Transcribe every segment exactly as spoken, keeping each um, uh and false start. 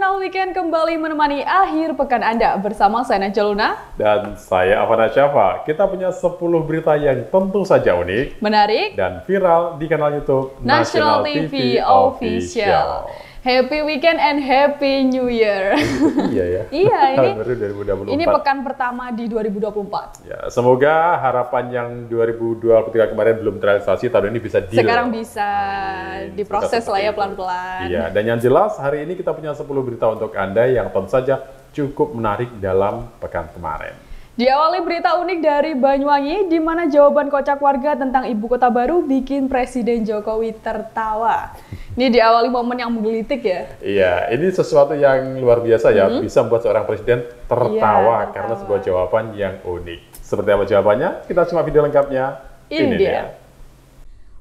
Jurnal Weekend kembali menemani akhir pekan Anda bersama saya Naja Luna dan saya Avan Asyafa. Kita punya sepuluh berita yang tentu saja unik, menarik, dan viral di kanal YouTube National, National T V, T V Official. Happy weekend and happy new year. Iya ya. Iya ini. Ini pekan pertama di dua ribu dua puluh empat. Ya, semoga harapan yang dua ribu dua puluh tiga kemarin belum terrealisasi tahun ini bisa deal. Sekarang bisa hmm, diproses lah ya pelan-pelan. Iya, dan yang jelas hari ini kita punya sepuluh berita untuk Anda yang tentu saja cukup menarik dalam pekan kemarin. Diawali berita unik dari Banyuwangi di mana jawaban kocak warga tentang ibu kota baru bikin Presiden Jokowi tertawa. Ini diawali momen yang menggelitik ya. Iya, ini sesuatu yang luar biasa ya, mm-hmm. bisa membuat seorang presiden tertawa, ya, tertawa karena sebuah jawaban yang unik. Seperti apa jawabannya? Kita cuma video lengkapnya. Ini, ini dia. dia.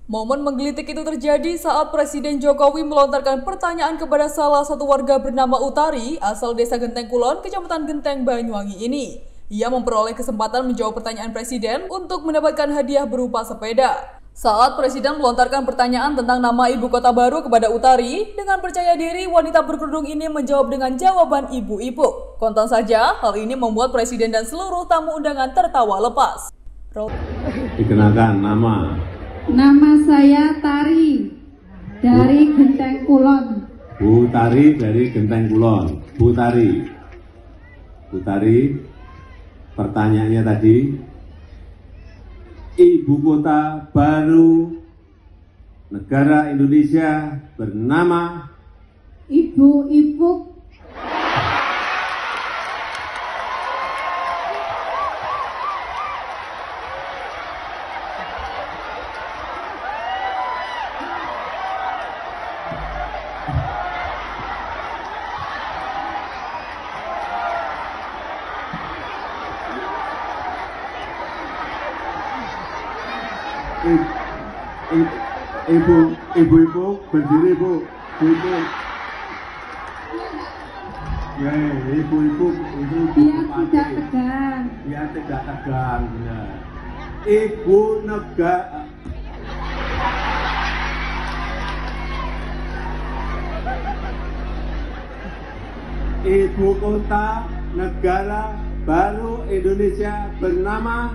Momen menggelitik itu terjadi saat Presiden Jokowi melontarkan pertanyaan kepada salah satu warga bernama Utari, asal desa Genteng Kulon, Kecamatan Genteng, Banyuwangi ini. Ia memperoleh kesempatan menjawab pertanyaan presiden untuk mendapatkan hadiah berupa sepeda. Saat Presiden melontarkan pertanyaan tentang nama ibu kota baru kepada Utari, dengan percaya diri wanita berkerudung ini menjawab dengan jawaban ibu-ibu. Konten saja, hal ini membuat Presiden dan seluruh tamu undangan tertawa lepas. Dikenalkan nama. Nama saya Tari, dari Bu. Genteng Kulon. Bu Tari dari Genteng Kulon. Bu Tari. Bu Tari, pertanyaannya tadi, ibu kota baru negara Indonesia bernama Ibu-Ibu. Ibu, ibu-ibu berdiri, Bu. Ibu. Ya, ibu-ibu, ibu-ibu. Tidak tegang. Ya, tidak tegang. Ya. Ibu negara. Ibu kota negara baru Indonesia bernama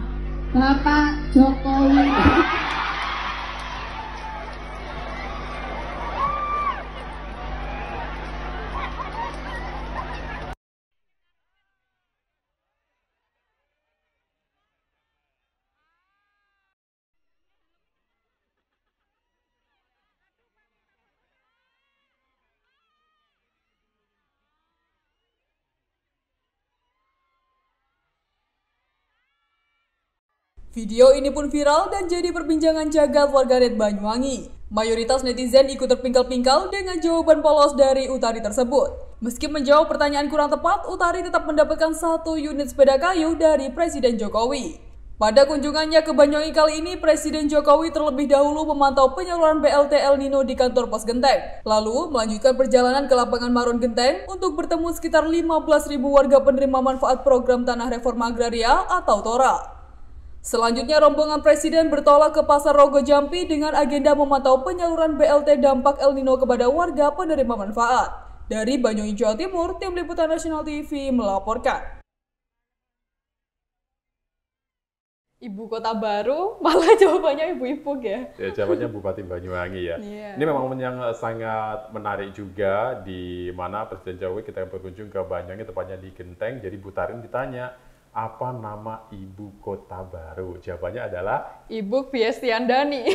Bapak Jokowi. Video ini pun viral dan jadi perbincangan jagat warganet Banyuwangi. Mayoritas netizen ikut terpingkal-pingkal dengan jawaban polos dari Utari tersebut. Meski menjawab pertanyaan kurang tepat, Utari tetap mendapatkan satu unit sepeda kayu dari Presiden Jokowi. Pada kunjungannya ke Banyuwangi kali ini, Presiden Jokowi terlebih dahulu memantau penyaluran B L T El Nino di kantor pos Genteng. Lalu melanjutkan perjalanan ke lapangan Marun Genteng untuk bertemu sekitar lima belas ribu warga penerima manfaat program Tanah Reforma Agraria atau TORA. Selanjutnya rombongan Presiden bertolak ke pasar Rogojampi dengan agenda memantau penyaluran B L T dampak El Nino kepada warga penerima manfaat. Dari Banyuwangi, Jawa Timur, Tim Liputan National T V melaporkan. Ibu kota baru, malah jawabannya ibu-ibu ya? Ya, jawabannya Bupati Banyuwangi ya. Yeah. Ini memang momen yang sangat menarik juga di mana Presiden Jokowi kita berkunjung ke Banyuwangi, tepatnya di Genteng, jadi Bu Tarin ditanya, apa nama ibu kota baru? Jawabannya adalah Ibu Fiestiandani.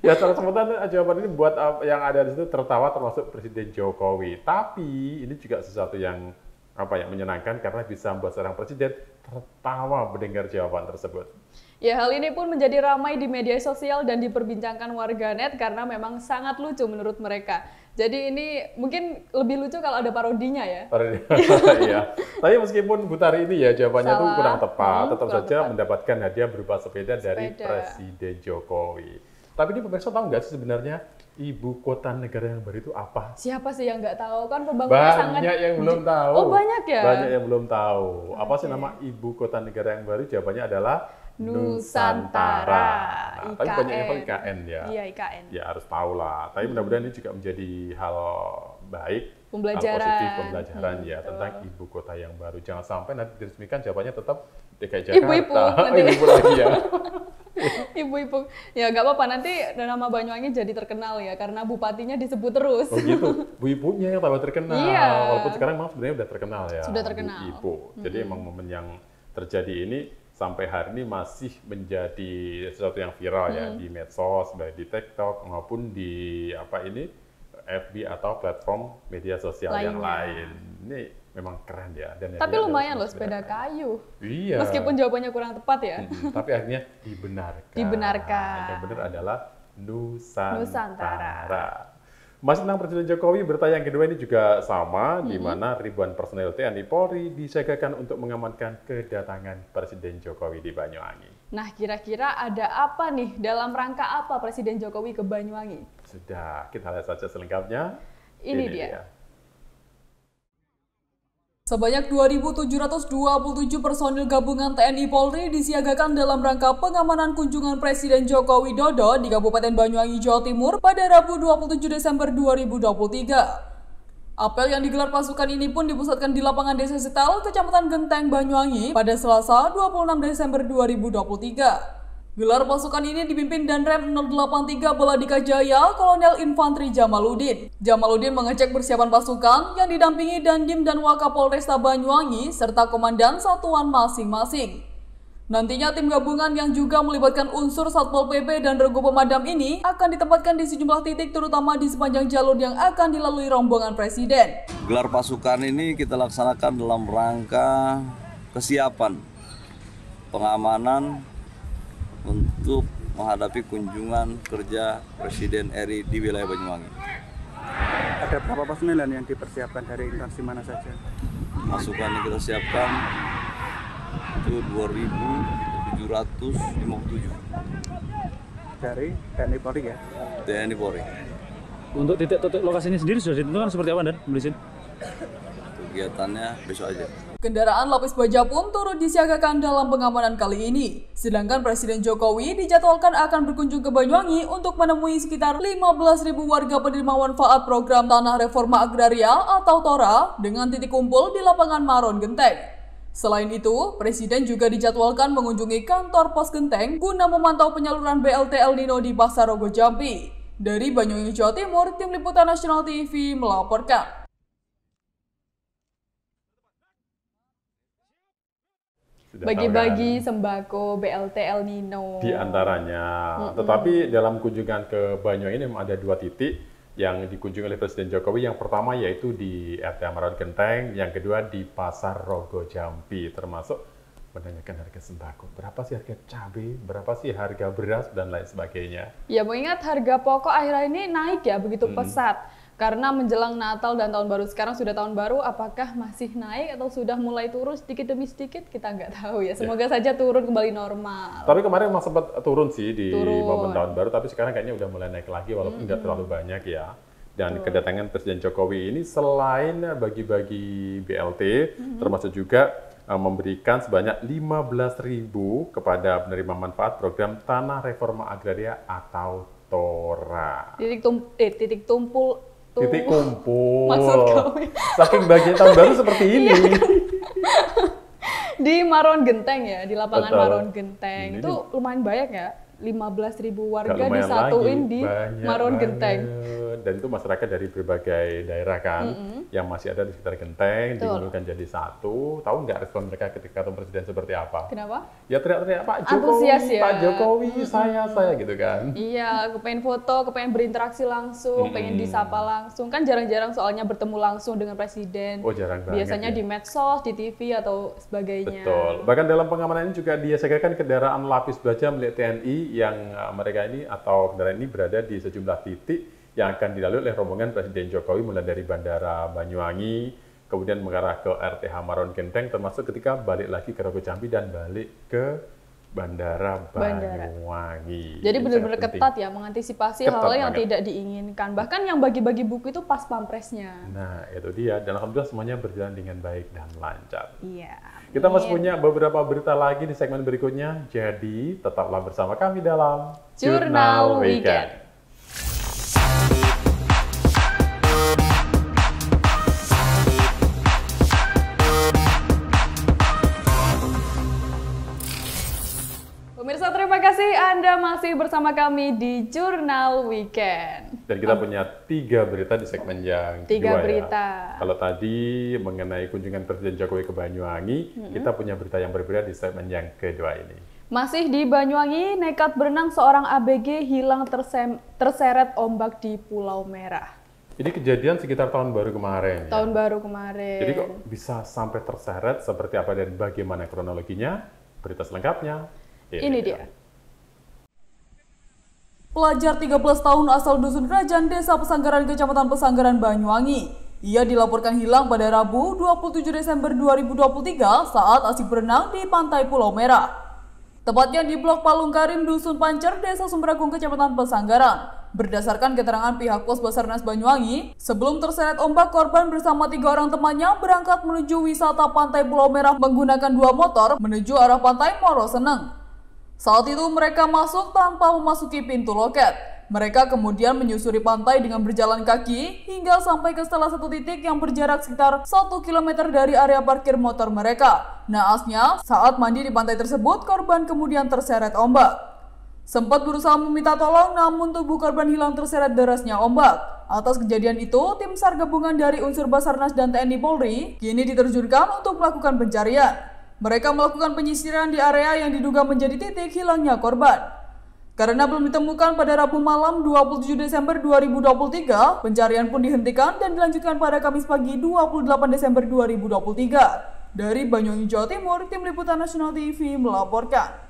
Ya, secara spontan jawaban ini buat yang ada di situ tertawa, termasuk Presiden Jokowi. Tapi ini juga sesuatu yang apa yang menyenangkan karena bisa membuat seorang presiden tertawa mendengar jawaban tersebut. Ya, hal ini pun menjadi ramai di media sosial dan diperbincangkan warganet karena memang sangat lucu menurut mereka. Jadi ini mungkin lebih lucu kalau ada parodinya ya. Parodi. Iya. Tapi meskipun Bu Tari ini ya jawabannya tuh kurang tepat, hmm, tetap kurang saja tepat. Mendapatkan hadiah berupa sepeda, sepeda dari Presiden Jokowi. Tapi ini pemirsa tahu nggak sih sebenarnya ibu kota negara yang baru itu apa? Siapa sih yang nggak tahu? Kan pembangunnya sangat banyak yang belum tahu. Oh, banyak ya? Banyak yang belum tahu. Okay. Apa sih nama ibu kota negara yang baru? Jawabannya adalah Nusantara. Nah, I K N. Tapi banyak yang I K N ya. Iya, I K N. Ya harus tahu lah. Tapi mudah-mudahan ini juga menjadi hal baik pembelajaran hal positif pembelajaran hmm, ya betul. Tentang ibu kota yang baru. Jangan sampai nanti diresmikan jawabannya tetap D K I Jakarta. Ibu-ibu nanti ibu lagi ya. Ibu-ibu ya nggak apa-apa, nanti nama Banyuwangi jadi terkenal ya karena bupatinya disebut terus. Oh gitu, bu ibunya yang tambah terkenal. Iya. Walaupun sekarang memang sebenarnya sudah terkenal ya. Sudah terkenal. Bu ibu. Jadi hmm. emang momen yang terjadi ini sampai hari ini masih menjadi sesuatu yang viral ya hmm. di medsos, baik di TikTok maupun di apa ini F B atau platform media sosial Lainnya. yang lain. Ini memang keren ya. Dan tapi lumayan loh sepeda kayu. Iya. Meskipun jawabannya kurang tepat ya. Hmm, tapi akhirnya dibenarkan. Dibenarkan. Yang benar adalah Nusantara. Nusantara. Masih tentang Presiden Jokowi, berita yang kedua ini juga sama, mm-hmm. di mana ribuan personel T N I Polri disiagakan untuk mengamankan kedatangan Presiden Jokowi di Banyuwangi. Nah, kira-kira ada apa nih, dalam rangka apa Presiden Jokowi ke Banyuwangi? Sudah, kita lihat saja selengkapnya. Ini, ini dia. dia. Sebanyak dua ribu tujuh ratus dua puluh tujuh personil gabungan T N I Polri disiagakan dalam rangka pengamanan kunjungan Presiden Joko Widodo di Kabupaten Banyuwangi, Jawa Timur pada Rabu dua puluh tujuh Desember dua ribu dua puluh tiga. Apel yang digelar pasukan ini pun dipusatkan di lapangan Desa Setal, Kecamatan Genteng, Banyuwangi pada Selasa dua puluh enam Desember dua ribu dua puluh tiga. Gelar pasukan ini dipimpin Danrem nol delapan tiga Beladikajaya, Kolonel Infanteri Jamaludin. Jamaludin mengecek persiapan pasukan yang didampingi Dandim dan Wakapolresta Banyuwangi serta komandan satuan masing-masing. Nantinya tim gabungan yang juga melibatkan unsur Satpol P P dan regu pemadam ini akan ditempatkan di sejumlah titik terutama di sepanjang jalur yang akan dilalui rombongan presiden. Gelar pasukan ini kita laksanakan dalam rangka kesiapan pengamanan untuk menghadapi kunjungan kerja Presiden R I di wilayah Banyuwangi. Ada berapa personel yang dipersiapkan dari instansi mana saja? Masukan yang kita siapkan itu dua ribu tujuh ratus lima puluh tujuh. Dari T N I Polri ya? T N I Polri. Untuk titik titik lokasinya sendiri sudah ditentukan seperti apa, Dan? Melisin? Kegiatannya besok aja. Kendaraan lapis baja pun turut disiagakan dalam pengamanan kali ini. Sedangkan Presiden Jokowi dijadwalkan akan berkunjung ke Banyuwangi untuk menemui sekitar lima belas ribu warga penerima manfaat program Tanah Reforma Agraria atau TORA dengan titik kumpul di lapangan Maron Genteng. Selain itu, Presiden juga dijadwalkan mengunjungi kantor pos Genteng guna memantau penyaluran B L T El Nino di pasar Rogojampi. Dari Banyuwangi, Jawa Timur, Tim Liputan National T V melaporkan. Bagi-bagi sembako, B L T, El Nino. Di antaranya. Mm-hmm. Tetapi dalam kunjungan ke Banyuwangi ini ada dua titik yang dikunjungi oleh Presiden Jokowi. Yang pertama yaitu di R T Maron Genteng, yang kedua di Pasar Rogojampi, termasuk menanyakan harga sembako. Berapa sih harga cabai, berapa sih harga beras, dan lain sebagainya. Ya, mengingat harga pokok akhir-akhir ini naik ya, begitu hmm. pesat. Karena menjelang Natal dan Tahun Baru, sekarang sudah Tahun Baru, apakah masih naik atau sudah mulai turun sedikit demi sedikit, kita nggak tahu ya. Semoga ya. saja turun kembali normal. Tapi kemarin memang sempat turun sih di turun. momen Tahun Baru, tapi sekarang kayaknya udah mulai naik lagi walaupun nggak hmm. terlalu banyak ya. Dan Betul. kedatangan Presiden Jokowi ini selain bagi-bagi B L T, hmm. termasuk juga memberikan sebanyak lima belas ribu kepada penerima manfaat program Tanah Reforma Agraria atau TORA. Titik, tum eh, titik tumpul titik kumpul. Maksud kami. Saking bagian Tahun Baru seperti ini. Iya, kan? Di Maron Genteng ya, di lapangan Betul. Maron Genteng. Ini itu lumayan banyak ya, lima belas ribu warga disatuin lagi. di banyak Maron banget. Genteng. Dan itu masyarakat dari berbagai daerah kan, mm-hmm. yang masih ada di sekitar Genteng, dikumpulkan jadi satu. Tahu nggak respon mereka ketika ketemu Presiden seperti apa? Kenapa? Ya teriak-teriak, Pak Jokowi, Antusias, ya? Pak Jokowi, mm-hmm. saya, saya gitu kan. Iya, kepengen foto, kepengen berinteraksi langsung, mm-hmm. pengen disapa langsung. Kan jarang-jarang soalnya bertemu langsung dengan Presiden. Oh, jarang banget. Biasanya ya. di medsos, di T V, atau sebagainya. Betul. Bahkan dalam pengamanan ini juga disiagakan kendaraan lapis baja milik T N I yang mereka ini atau kendaraan ini berada di sejumlah titik yang akan dilalui oleh rombongan Presiden Jokowi mulai dari Bandara Banyuwangi, kemudian mengarah ke R T H Maron Genteng, termasuk ketika balik lagi ke Rogojampi dan balik ke Bandara Banyuwangi. Jadi benar-benar ketat ya, mengantisipasi hal-hal yang tidak diinginkan. Bahkan yang bagi-bagi buku itu pas pampresnya. Nah, itu dia. Dan alhamdulillah semuanya berjalan dengan baik dan lancar. Iya. Kita masih punya beberapa berita lagi di segmen berikutnya. Jadi, tetaplah bersama kami dalam Jurnal Weekend. kasih Anda masih bersama kami di Jurnal Weekend. Dan kita oh. punya tiga berita di segmen yang tiga kedua, berita. Ya. Kalau tadi mengenai kunjungan Presiden Jokowi ke Banyuwangi, mm-hmm. kita punya berita yang berbeda di segmen yang kedua ini. Masih di Banyuwangi, nekat berenang seorang A B G hilang tersem- terseret ombak di Pulau Merah. Ini kejadian sekitar tahun baru kemarin. Tahun ya? baru kemarin. Jadi kok bisa sampai terseret, seperti apa dan bagaimana kronologinya? Berita selengkapnya. Ini, ini dia. dia. Pelajar tiga belas tahun asal Dusun Rajan, Desa Pesanggaran, Kecamatan Pesanggaran, Banyuwangi. Ia dilaporkan hilang pada Rabu dua puluh tujuh Desember dua ribu dua puluh tiga saat asik berenang di pantai Pulau Merah. Tepatnya di Blok Palung Karim, Dusun Pancer, Desa Sumberagung, Kecamatan Pesanggaran. Berdasarkan keterangan pihak Pos Basarnas Banyuwangi, sebelum terseret ombak, korban bersama tiga orang temannya berangkat menuju wisata pantai Pulau Merah menggunakan dua motor menuju arah pantai Maroseneng. Saat itu mereka masuk tanpa memasuki pintu loket. Mereka kemudian menyusuri pantai dengan berjalan kaki hingga sampai ke salah satu titik yang berjarak sekitar satu kilometer dari area parkir motor mereka. Naasnya, saat mandi di pantai tersebut, korban kemudian terseret ombak. Sempat berusaha meminta tolong, namun tubuh korban hilang terseret derasnya ombak. Atas kejadian itu, tim SAR gabungan dari unsur Basarnas dan T N I Polri kini diterjunkan untuk melakukan pencarian. Mereka melakukan penyisiran di area yang diduga menjadi titik hilangnya korban. Karena belum ditemukan pada Rabu malam dua puluh tujuh Desember dua ribu dua puluh tiga, pencarian pun dihentikan dan dilanjutkan pada Kamis pagi dua puluh delapan Desember dua ribu dua puluh tiga. Dari Banyuwangi, Jawa Timur, Tim Liputan National T V melaporkan.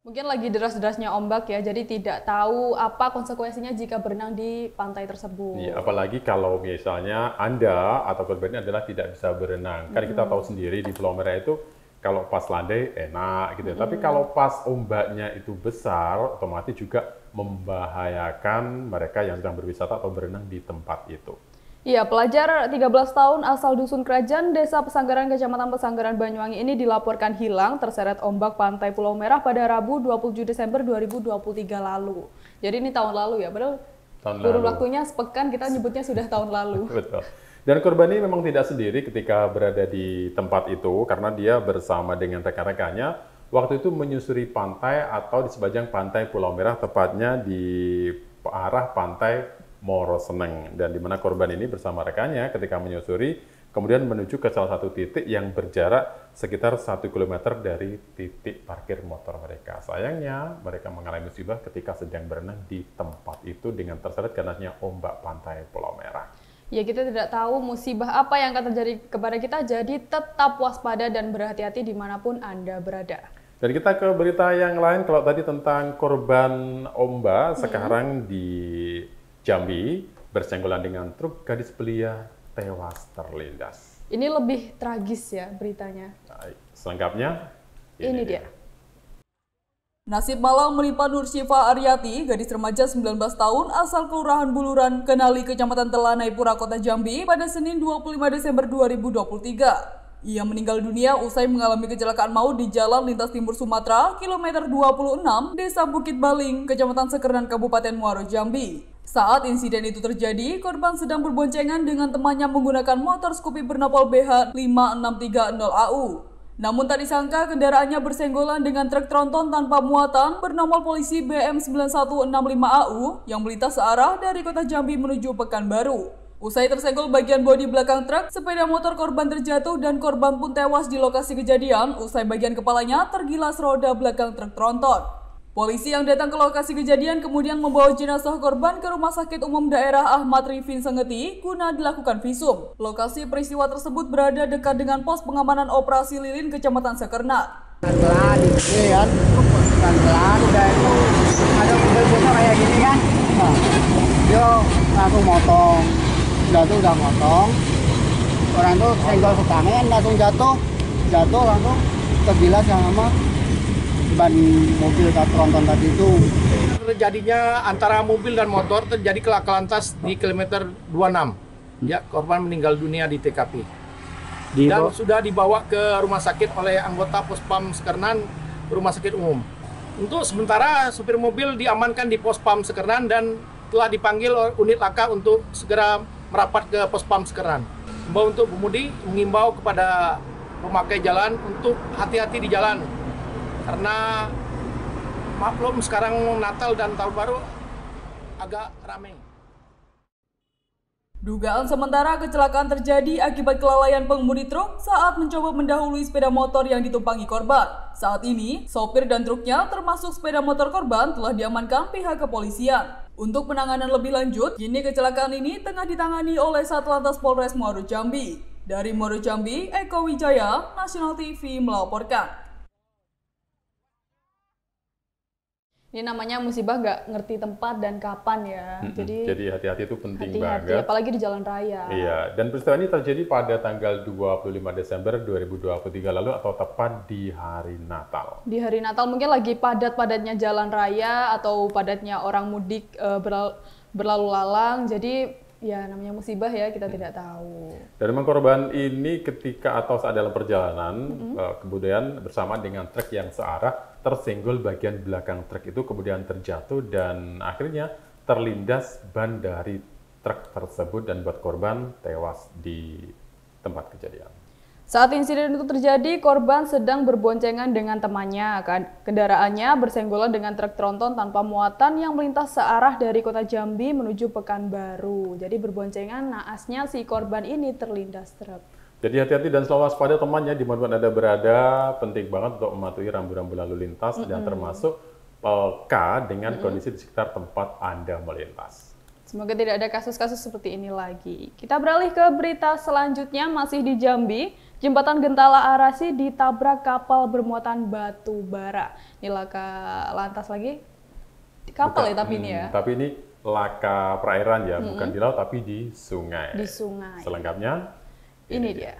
Mungkin lagi deras-derasnya ombak ya, jadi tidak tahu apa konsekuensinya jika berenang di pantai tersebut. Iya, apalagi kalau misalnya Anda atau korbannya adalah tidak bisa berenang. Kan mm-hmm. kita tahu sendiri di Pulau Merah itu kalau pas landai enak gitu, mm-hmm. tapi kalau pas ombaknya itu besar, otomatis juga membahayakan mereka yang sedang berwisata atau berenang di tempat itu. Iya, pelajar tiga belas tahun asal Dusun Kerajaan, Desa Pesanggaran, Kecamatan Pesanggaran, Banyuwangi ini dilaporkan hilang terseret ombak pantai Pulau Merah pada Rabu dua puluh tujuh Desember dua ribu dua puluh tiga lalu. Jadi ini tahun lalu ya, padahal kurun waktunya sepekan kita nyebutnya sudah tahun lalu. Betul. Dan korban ini memang tidak sendiri ketika berada di tempat itu, karena dia bersama dengan rekan-rekannya waktu itu menyusuri pantai atau di sepanjang pantai Pulau Merah, tepatnya di arah pantai Maroseneng, dan di mana korban ini bersama rekannya ketika menyusuri kemudian menuju ke salah satu titik yang berjarak sekitar satu kilometer dari titik parkir motor mereka. Sayangnya mereka mengalami musibah ketika sedang berenang di tempat itu dengan terseret ganasnya ombak pantai Pulau Merah. Ya, kita tidak tahu musibah apa yang akan terjadi kepada kita, jadi tetap waspada dan berhati-hati dimanapun Anda berada. Dan kita ke berita yang lain. Kalau tadi tentang korban ombak, hmm. sekarang di Jambi, bersenggolan dengan truk, gadis belia tewas terlindas. Ini lebih tragis ya beritanya. Selengkapnya, ini, ini dia. dia. Nasib malang menimpa Nursyifa Aryati, gadis remaja sembilan belas tahun asal Kelurahan Buluran, Kenali, Kecamatan Telanai Pura, Kota Jambi pada Senin dua puluh lima Desember dua ribu dua puluh tiga. Ia meninggal dunia usai mengalami kecelakaan maut di Jalan Lintas Timur Sumatera, kilometer dua puluh enam, Desa Bukit Baling, Kecamatan Sekernan, Kabupaten Muaro Jambi. Saat insiden itu terjadi, korban sedang berboncengan dengan temannya menggunakan motor Scoopy bernopol B H lima enam tiga nol A U. Namun tak disangka kendaraannya bersenggolan dengan truk tronton tanpa muatan bernomor polisi B M sembilan satu enam lima A U yang melintas searah dari Kota Jambi menuju Pekanbaru. Usai tersenggol bagian bodi belakang truk, sepeda motor korban terjatuh dan korban pun tewas di lokasi kejadian usai bagian kepalanya tergilas roda belakang truk tronton. Polisi yang datang ke lokasi kejadian kemudian membawa jenazah korban ke Rumah Sakit Umum Daerah Ahmad Rifin Sengeti guna dilakukan visum. Lokasi peristiwa tersebut berada dekat dengan pos pengamanan operasi lilin Kecamatan Sekernan. Pelan-pelan, ini kan, pelan-pelan udah itu ada mobil-mobil kayak gini kan, nah, dia langsung motong, udah tuh udah motong, orang tuh senggol ke tangan langsung jatuh, jatuh langsung tergilas sama ban mobil tronton tadi itu. Terjadinya antara mobil dan motor terjadi kelak lantas di kilometer dua puluh enam. Ya, korban meninggal dunia di T K P. Dan sudah dibawa ke rumah sakit oleh anggota Pospam Sekernan, Rumah Sakit Umum. Untuk sementara supir mobil diamankan di Pospam Sekernan dan telah dipanggil unit laka untuk segera merapat ke Pospam Sekernan. Untuk pengemudi mengimbau kepada pemakai jalan untuk hati-hati di jalan. Karena maklum sekarang Natal dan Tahun Baru agak ramai. Dugaan sementara kecelakaan terjadi akibat kelalaian pengemudi truk saat mencoba mendahului sepeda motor yang ditumpangi korban. Saat ini, sopir dan truknya termasuk sepeda motor korban telah diamankan pihak kepolisian. Untuk penanganan lebih lanjut, kini kecelakaan ini tengah ditangani oleh Satlantas Polres Muaro Jambi. Dari Muaro Jambi, Eko Wijaya, National T V melaporkan. Ini namanya musibah nggak ngerti tempat dan kapan ya. Mm-hmm. Jadi jadi hati-hati itu penting hati-hati, banget. Apalagi di jalan raya. Iya, dan peristiwa ini terjadi pada tanggal dua puluh lima Desember dua ribu dua puluh tiga lalu atau tepat di hari Natal. Di hari Natal mungkin lagi padat-padatnya jalan raya atau padatnya orang mudik e, berlalu, berlalu lalang. Jadi ya namanya musibah ya, kita hmm. tidak tahu. Dari korban ini ketika atau saat dalam perjalanan mm-hmm. kemudian bersama dengan truk yang searah tersenggol bagian belakang truk itu, kemudian terjatuh dan akhirnya terlindas ban dari truk tersebut dan buat korban tewas di tempat kejadian. Saat insiden itu terjadi, korban sedang berboncengan dengan temannya. Kendaraannya bersenggolan dengan truk tronton tanpa muatan yang melintas searah dari kota Jambi menuju Pekanbaru. Jadi berboncengan, naasnya si korban ini terlindas truk. Jadi hati-hati dan selalu waspada temannya di mana Anda berada, penting banget untuk mematuhi rambu-rambu lalu lintas mm-hmm. dan termasuk peka dengan mm-hmm. kondisi di sekitar tempat Anda melintas. Semoga tidak ada kasus-kasus seperti ini lagi. Kita beralih ke berita selanjutnya, masih di Jambi. Jembatan Gentala Arasi ditabrak kapal bermuatan batu bara. Ini laka lantas lagi, kapal Bukan, ya tapi hmm, ini ya. Tapi ini laka perairan ya, mm-hmm. bukan di laut tapi di sungai. Di sungai. Selengkapnya. Ini dia.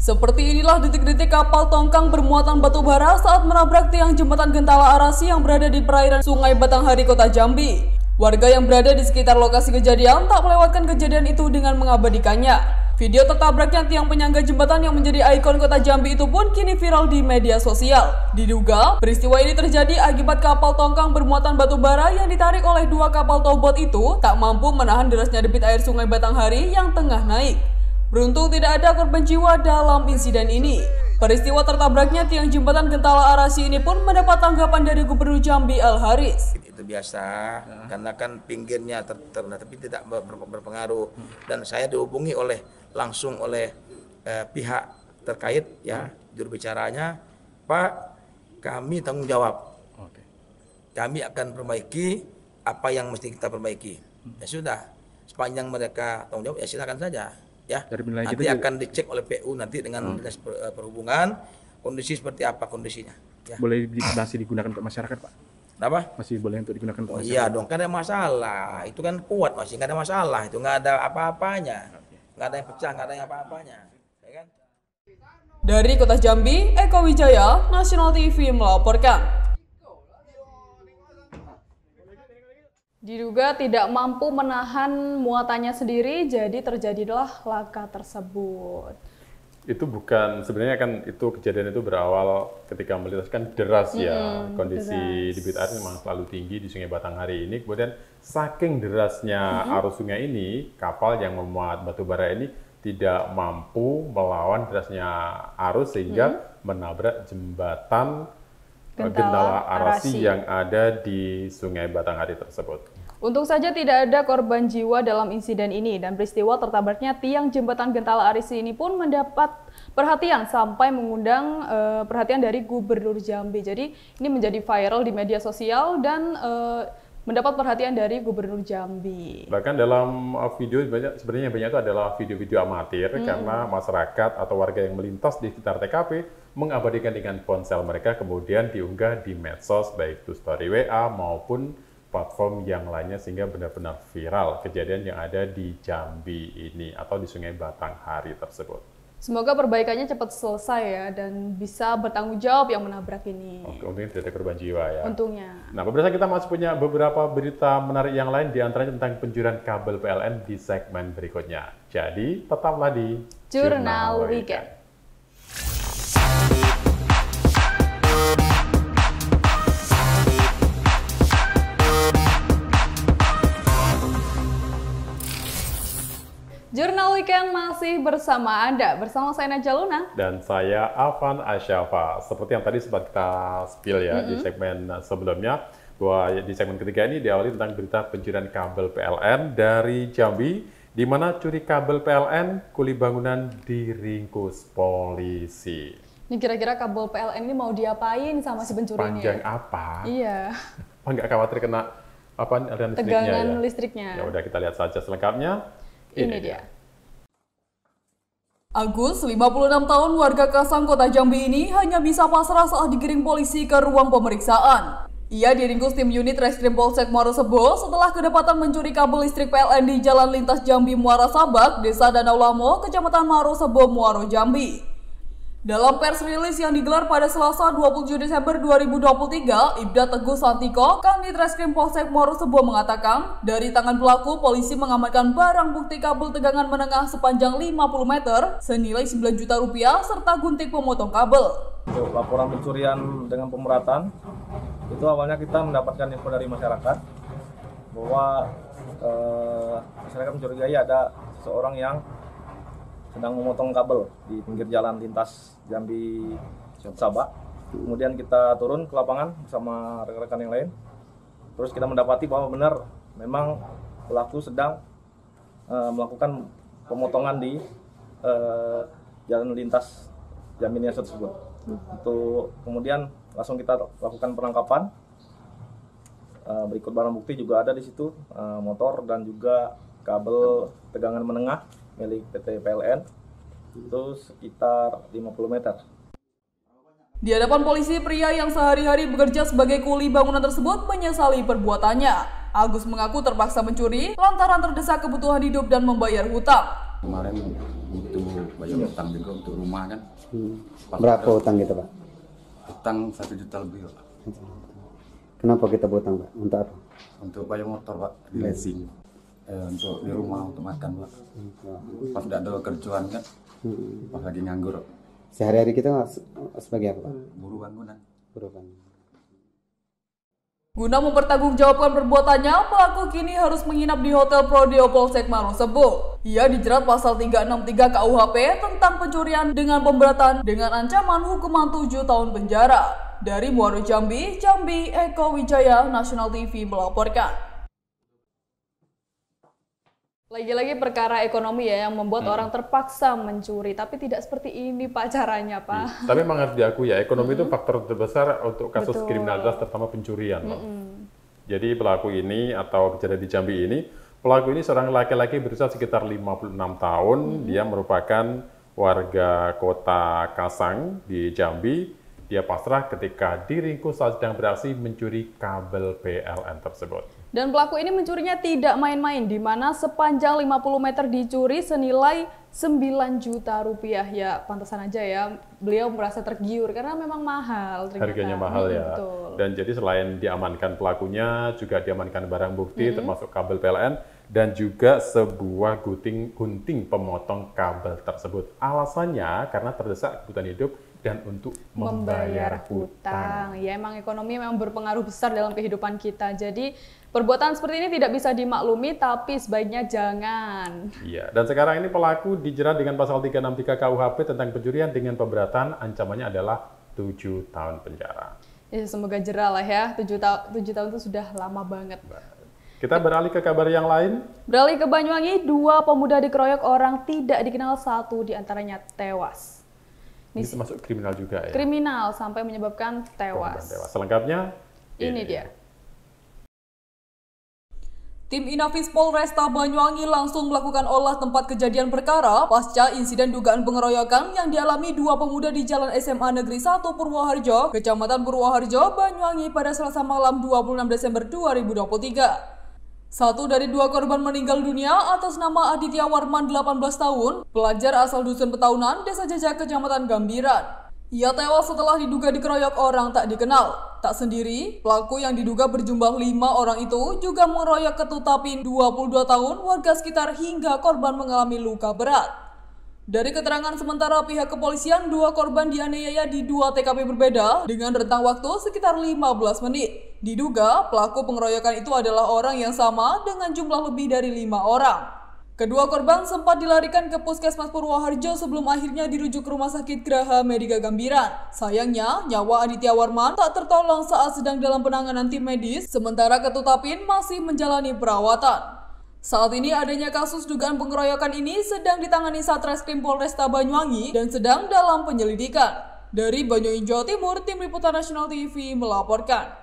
Seperti inilah detik-detik kapal tongkang bermuatan batu bara saat menabrak tiang jembatan Gentala Arasi yang berada di perairan Sungai Batanghari, Kota Jambi. Warga yang berada di sekitar lokasi kejadian tak melewatkan kejadian itu dengan mengabadikannya. Video tertabraknya tiang penyangga jembatan yang menjadi ikon Kota Jambi itu pun kini viral di media sosial. Diduga, peristiwa ini terjadi akibat kapal tongkang bermuatan batu bara yang ditarik oleh dua kapal towboat itu tak mampu menahan derasnya debit air Sungai Batanghari yang tengah naik. Beruntung tidak ada korban jiwa dalam insiden ini. Peristiwa tertabraknya tiang jembatan Gentala Arasi ini pun mendapat tanggapan dari Gubernur Jambi El Haris. Itu biasa, nah. karena kan pinggirnya terkena, tapi tidak berpengaruh. Dan saya dihubungi oleh langsung oleh eh, pihak terkait, ya jurubicaranya, Pak, kami tanggung jawab. Oke. Kami akan perbaiki apa yang mesti kita perbaiki. Ya sudah, sepanjang mereka tanggung jawab, ya silakan saja. Ya, nanti gitu akan ya? Dicek oleh P U nanti dengan dinas hmm. perhubungan kondisi seperti apa kondisinya. Ya. Boleh masih digunakan untuk masyarakat, Pak? Kenapa? Masih boleh untuk digunakan untuk oh, masyarakat? Iya dong, kan ada masalah. Itu kan kuat masih, nggak ada masalah. Itu nggak ada apa-apanya. Nggak ada yang pecah, nggak ada yang apa-apanya. Ya kan? Dari Kota Jambi, Eko Wijaya, National T V melaporkan. Diduga tidak mampu menahan muatannya sendiri, jadi terjadilah laka tersebut. Itu bukan, sebenarnya kan itu kejadian itu berawal ketika melintas kan deras mm-hmm, ya. Kondisi debit air memang selalu tinggi di Sungai Batanghari ini. Kemudian saking derasnya mm-hmm. arus sungai ini, kapal yang memuat batu bara ini tidak mampu melawan derasnya arus sehingga mm-hmm. menabrak jembatan Gentala Arasi yang ada di Sungai Batanghari tersebut. Untung saja tidak ada korban jiwa dalam insiden ini dan peristiwa tertabraknya tiang jembatan Gentala Arasi ini pun mendapat perhatian sampai mengundang uh, perhatian dari Gubernur Jambi. Jadi ini menjadi viral di media sosial dan uh, mendapat perhatian dari Gubernur Jambi. Bahkan dalam video banyak, sebenarnya banyak itu adalah video-video amatir hmm. karena masyarakat atau warga yang melintas di sekitar T K P mengabadikan dengan ponsel mereka, kemudian diunggah di medsos, baik itu story W A maupun platform yang lainnya, sehingga benar-benar viral kejadian yang ada di Jambi ini atau di Sungai Batanghari tersebut. Semoga perbaikannya cepat selesai ya, dan bisa bertanggung jawab yang menabrak ini. Oke, untungnya tidak ada korban jiwa ya. Untungnya. Nah, pemirsa, kita masih punya beberapa berita menarik yang lain, diantaranya tentang penjuran kabel P L N di segmen berikutnya. Jadi, tetaplah di Jurnal Weekend. Jurnal Weekend masih bersama Anda, bersama saya Naja Luna. Dan saya Avan Asyafa. Seperti yang tadi sempat kita spill ya mm -hmm. di segmen sebelumnya, bahwa di segmen ketiga ini diawali tentang berita pencurian kabel P L N dari Jambi, di mana curi kabel P L N kuli bangunan diringkus polisi. Ini kira-kira kabel P L N ini mau diapain sama si pencurinya? Panjang apa? Iya. Apa nggak khawatir kena apa, aliran listriknya? Tegangan ya? listriknya. Ya udah, kita lihat saja selengkapnya. Ini, Ini dia. dia. Agus, lima puluh enam tahun warga Kasang, Kota Jambi ini hanya bisa pasrah saat digiring polisi ke ruang pemeriksaan. Ia diringkus tim unit Reskrim Polsek Marosebo setelah kedapatan mencuri kabel listrik P L N di Jalan Lintas Jambi Muara Sabak, Desa Danau Lamo, Kecamatan Marosebo, Muaro Jambi. Dalam pers rilis yang digelar pada Selasa dua puluh tujuh Desember dua ribu dua puluh tiga, Ibda Teguh Santiko, Kanit Reskrim Polsek Marosebo mengatakan, dari tangan pelaku, polisi mengamankan barang bukti kabel tegangan menengah sepanjang lima puluh meter, senilai sembilan juta rupiah, serta gunting pemotong kabel. Untuk laporan pencurian dengan pemerataan, itu awalnya kita mendapatkan info dari masyarakat, bahwa eh, masyarakat mencurigai ada seseorang yang sedang memotong kabel di pinggir jalan lintas Jambi Sabak. Kemudian kita turun ke lapangan bersama rekan-rekan yang lain. Terus kita mendapati bahwa benar memang pelaku sedang uh, melakukan pemotongan di uh, jalan lintas Jambi tersebut. Untuk kemudian langsung kita lakukan penangkapan. Uh, berikut barang bukti juga ada di situ, uh, motor dan juga kabel tegangan menengah milik P T P L N itu sekitar lima puluh meter. Di hadapan polisi, pria yang sehari-hari bekerja sebagai kuli bangunan tersebut menyesali perbuatannya. Agus mengaku terpaksa mencuri lantaran terdesak kebutuhan hidup dan membayar hutang. Kemarin butuh bayar hutang juga untuk rumah kan. Hmm. Berapa hutang kita, Pak? Hutang satu juta lebih, Pak. Kenapa kita berhutang, Pak? Untuk apa? Untuk bayar motor, Pak, di leasing. Untuk di rumah, untuk makan, Pak. Pas tidak ada kerjaan kan, pas lagi nganggur. Sehari-hari kita sebagai apa, Pak? Buruh bangunan. Buruh bangunan. Guna mempertanggungjawabkan perbuatannya, pelaku kini harus menginap di Hotel Prodeo Polsek Marosebo. Ia dijerat pasal tiga enam tiga K U H P tentang pencurian dengan pemberatan dengan ancaman hukuman tujuh tahun penjara. Dari Muaro Jambi, Jambi, Eko Wijaya, National T V melaporkan. Lagi-lagi perkara ekonomi ya yang membuat hmm. orang terpaksa mencuri, tapi tidak seperti ini Pak caranya Pak. Hmm. Tapi memang harus diakui ya, ekonomi hmm. itu faktor terbesar untuk kasus Betul. kriminalitas terutama pencurian. Hmm. Jadi pelaku ini atau kejadian di Jambi ini, pelaku ini seorang laki-laki berusia sekitar lima puluh enam tahun, hmm. dia merupakan warga Kota Kasang di Jambi. Dia pasrah ketika diringkus saat sedang beraksi mencuri kabel P L N tersebut. Dan pelaku ini mencurinya tidak main-main, di mana sepanjang lima puluh meter dicuri senilai sembilan juta rupiah. Ya, pantesan aja ya, beliau merasa tergiur karena memang mahal. Ternyata. Harganya mahal hmm, ya. Betul. Dan jadi selain diamankan pelakunya, juga diamankan barang bukti hmm. termasuk kabel P L N dan juga sebuah gunting, gunting pemotong kabel tersebut. Alasannya karena terdesak kebutuhan hidup dan untuk membayar, membayar hutang. hutang. Ya, emang ekonomi memang berpengaruh besar dalam kehidupan kita. Jadi, perbuatan seperti ini tidak bisa dimaklumi, tapi sebaiknya jangan. Iya, dan sekarang ini pelaku dijerat dengan pasal tiga enam tiga K U H P tentang pencurian dengan pemberatan, ancamannya adalah tujuh tahun penjara. Ya, semoga jera lah ya. tujuh, ta tujuh tahun itu sudah lama banget. Nah. Kita beralih ke kabar yang lain. Beralih ke Banyuwangi, dua pemuda dikeroyok orang tidak dikenal, satu diantaranya tewas. Ini termasuk kriminal juga ya? Kriminal, sampai menyebabkan tewas. tewas. Selengkapnya, ini, ini dia. Tim Inafis Polresta Banyuwangi langsung melakukan olah tempat kejadian perkara pasca insiden dugaan pengeroyokan yang dialami dua pemuda di Jalan S M A Negeri satu Purwoharjo, Kecamatan Purwoharjo, Banyuwangi pada Selasa malam dua puluh enam Desember dua ribu dua puluh tiga. Satu dari dua korban meninggal dunia atas nama Aditya Warman, delapan belas tahun, pelajar asal Dusun Petaunan, Desa Jajak, Kecamatan Gambiran. Ia tewas setelah diduga dikeroyok orang tak dikenal. Tak sendiri, pelaku yang diduga berjumlah lima orang itu juga mengeroyok Ketut Apin, dua puluh dua tahun, warga sekitar, hingga korban mengalami luka berat. Dari keterangan sementara pihak kepolisian, dua korban dianiaya di dua T K P berbeda dengan rentang waktu sekitar lima belas menit. Diduga, pelaku pengeroyokan itu adalah orang yang sama dengan jumlah lebih dari lima orang. Kedua korban sempat dilarikan ke puskesmas Purwoharjo sebelum akhirnya dirujuk ke Rumah Sakit Graha Medica Gambiran. Sayangnya, nyawa Aditya Warman tak tertolong saat sedang dalam penanganan tim medis, sementara Ketut Apin masih menjalani perawatan. Saat ini adanya kasus dugaan pengeroyokan ini sedang ditangani Satreskrim Polresta Banyuwangi dan sedang dalam penyelidikan. Dari Banyuwangi, Jawa Timur, Tim Liputan National T V melaporkan.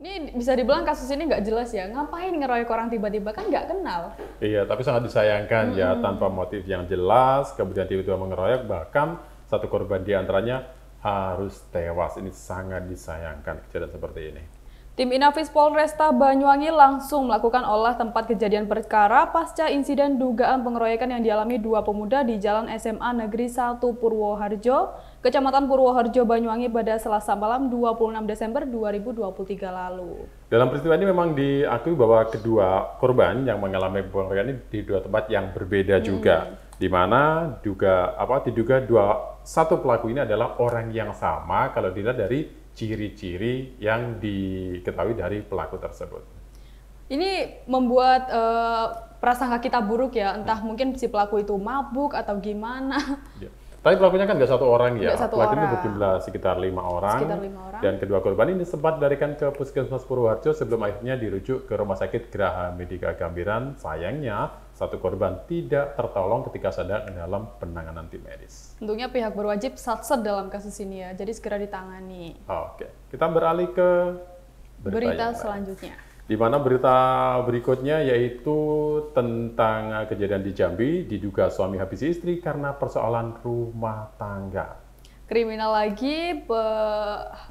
Ini bisa dibilang kasus ini nggak jelas ya, ngapain ngeroyok orang tiba-tiba, kan nggak kenal. Iya, tapi sangat disayangkan mm-hmm. ya, tanpa motif yang jelas, kemudian tiba-tiba mengeroyok, bahkan satu korban di antaranya harus tewas. Ini sangat disayangkan kejadian seperti ini. Tim Inafis Polresta Banyuwangi langsung melakukan olah tempat kejadian perkara pasca insiden dugaan pengeroyokan yang dialami dua pemuda di Jalan S M A Negeri satu Purwoharjo, Kecamatan Purwoharjo, Banyuwangi pada Selasa malam dua puluh enam Desember dua ribu dua puluh tiga lalu. Dalam peristiwa ini memang diakui bahwa kedua korban yang mengalami pengeroyokan ini di dua tempat yang berbeda hmm. juga, di mana juga apa diduga dua satu pelaku ini adalah orang yang sama kalau dilihat dari ciri-ciri yang diketahui dari pelaku tersebut. Ini membuat uh, prasangka kita buruk ya, entah hmm. mungkin si pelaku itu mabuk atau gimana. Ya. Tapi pelakunya kan nggak satu orang ya, pelaku itu berjumlah sekitar lima orang, orang, dan kedua korban ini sempat dilarikan ke Puskesmas Purwoharjo sebelum akhirnya dirujuk ke Rumah Sakit Graha Medica Gambiran. Sayangnya, satu korban tidak tertolong ketika sedang dalam penanganan tim medis. Tentunya pihak berwajib satset dalam kasus ini ya, jadi segera ditangani. Oke, kita beralih ke berita, berita selanjutnya. Di mana berita berikutnya yaitu tentang kejadian di Jambi, diduga suami habisi istri karena persoalan rumah tangga. Kriminal lagi, pe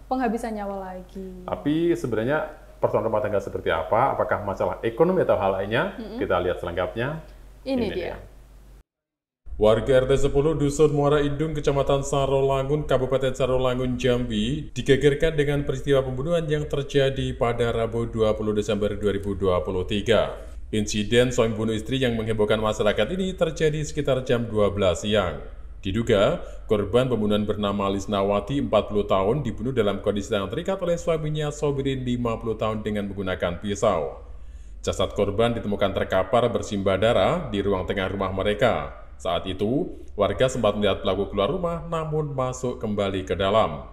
penghabisan nyawa lagi. Tapi sebenarnya persoalan rumah tangga seperti apa? Apakah masalah ekonomi atau hal lainnya? Mm-hmm. Kita lihat selengkapnya. Ini, Ini dia. dia. Warga R T sepuluh Dusun Muara Indung, Kecamatan Sarolangun, Kabupaten Sarolangun, Jambi, digegerkan dengan peristiwa pembunuhan yang terjadi pada Rabu dua puluh Desember dua ribu dua puluh tiga. Insiden suami bunuh istri yang menghebohkan masyarakat ini terjadi sekitar jam dua belas siang. Diduga, korban pembunuhan bernama Lisnawati, empat puluh tahun, dibunuh dalam kondisi yang terikat oleh suaminya Sobirin, lima puluh tahun, dengan menggunakan pisau. Jasad korban ditemukan terkapar bersimbah darah di ruang tengah rumah mereka. Saat itu, warga sempat melihat pelaku keluar rumah namun masuk kembali ke dalam.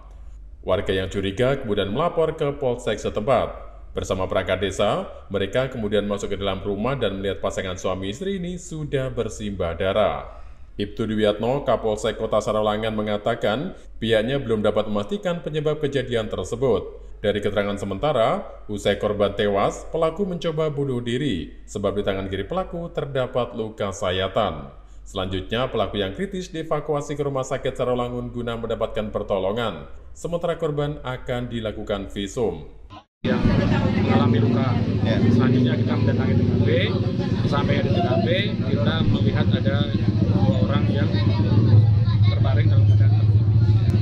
Warga yang curiga kemudian melapor ke polsek setempat. Bersama perangkat desa, mereka kemudian masuk ke dalam rumah dan melihat pasangan suami istri ini sudah bersimbah darah. Ibtu Dwiatno, Kapolsek Kota Sarolangun, mengatakan pihaknya belum dapat memastikan penyebab kejadian tersebut. Dari keterangan sementara, usai korban tewas, pelaku mencoba bunuh diri sebab di tangan kiri pelaku terdapat luka sayatan. Selanjutnya, pelaku yang kritis dievakuasi ke Rumah Sakit Sarolangun guna mendapatkan pertolongan. Sementara korban akan dilakukan visum. Yang mengalami luka, selanjutnya kita mendatangi T K P. Sampai di T K P, kita melihat ada dua orang yang terbaring dalam keadaan terbunuh.